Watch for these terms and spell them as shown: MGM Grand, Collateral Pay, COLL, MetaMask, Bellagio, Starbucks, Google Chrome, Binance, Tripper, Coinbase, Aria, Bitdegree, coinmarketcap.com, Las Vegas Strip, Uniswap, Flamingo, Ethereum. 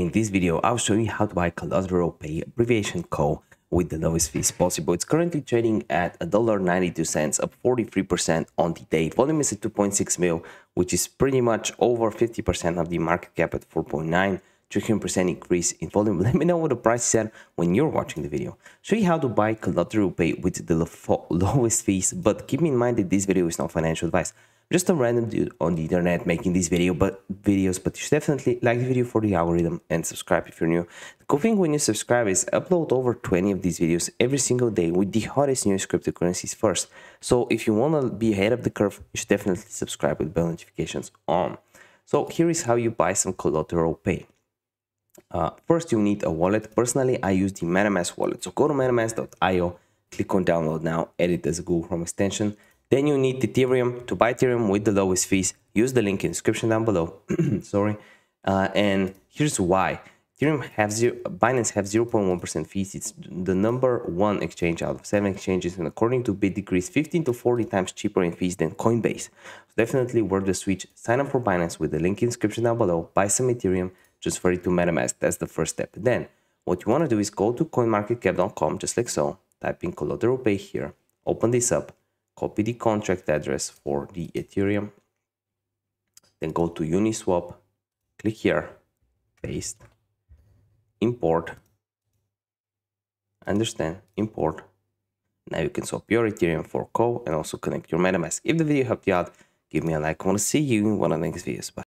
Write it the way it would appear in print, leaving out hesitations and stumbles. In this video, I'll show you how to buy Collateral Pay, abbreviation COLL, with the lowest fees possible. It's currently trading at $1.92, up 43% on the day. Volume is at 2.6 mil, which is pretty much over 50% of the market cap at 4.9, 300% increase in volume. Let me know what the price is at when you're watching the video. Show you how to buy Collateral Pay with the lowest fees, but keep in mind that this video is not financial advice. Just a random dude on the internet making these videos, but you should definitely like the video for the algorithm and subscribe if you're new. The cool thing when you subscribe is I upload over 20 of these videos every single day with the hottest news cryptocurrencies first. So if you want to be ahead of the curve, you should definitely subscribe with bell notifications on. So here is how you buy some Collateral Pay. First, you'll need a wallet. Personally, I use the MetaMask wallet. So go to metamask.io, click on download now, edit as a Google Chrome extension. Then you need Ethereum. To buy Ethereum with the lowest fees, use the link in the description down below. And here's why. Binance have 0.1% fees. It's the #1 exchange out of 7 exchanges, and according to Bitdegree, it's 15 to 40 times cheaper in fees than Coinbase. So definitely worth the switch. Sign up for Binance with the link in the description down below. Buy some Ethereum, transfer it to MetaMask. That's the first step. Then what you want to do is go to coinmarketcap.com, just like so. Type in Collateral Pay here. Open this up. Copy the contract address for the Ethereum, then go to Uniswap, click here, paste, import, import. Now you can swap your Ethereum for COLL and also connect your MetaMask. If the video helped you out, give me a like. I want to see you in one of the next videos. Bye.